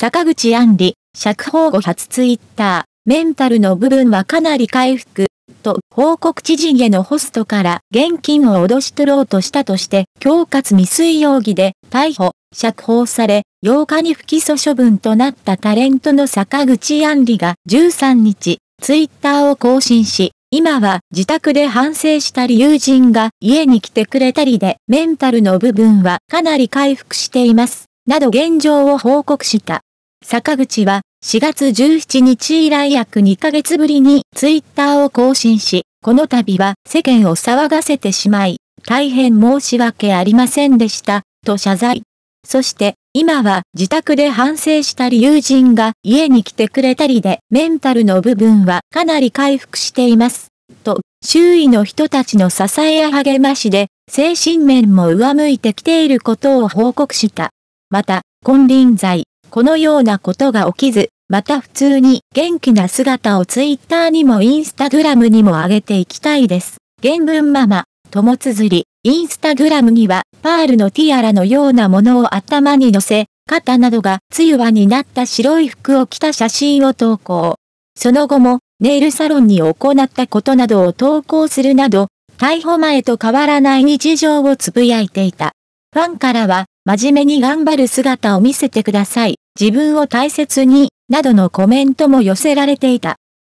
坂口安里、釈放後初ツイッター、メンタルの部分はかなり回復、と報告知人へのホストから現金を脅し取ろうとしたとして、恐喝未遂容疑で逮捕、釈放され、8日に不起訴処分となったタレントの坂口安里が13日、ツイッターを更新し、今は自宅で反省したり友人が家に来てくれたりでメンタルの部分はかなり回復しています、など現状を報告した。坂口は4月17日以来約2ヶ月ぶりにツイッターを更新し、この度は世間を騒がせてしまい、大変申し訳ありませんでした、と謝罪。そして、今は自宅で反省したり友人が家に来てくれたりでメンタルの部分はかなり回復しています、と周囲の人たちの支えや励ましで精神面も上向いてきていることを報告した。また、金輪際、このようなことが起きず、また普通に元気な姿をツイッターにもインスタグラムにも上げていきたいです。原文ママ、友綴り。インスタグラムには、パールのティアラのようなものを頭に乗せ、肩などがつゆわになった白い服を着た写真を投稿。その後も、ネイルサロンに行ったことなどを投稿するなど、逮捕前と変わらない日常をつぶやいていた。ファンからは、真面目に頑張る姿を見せてください。自分を大切に、などのコメントも寄せられていた。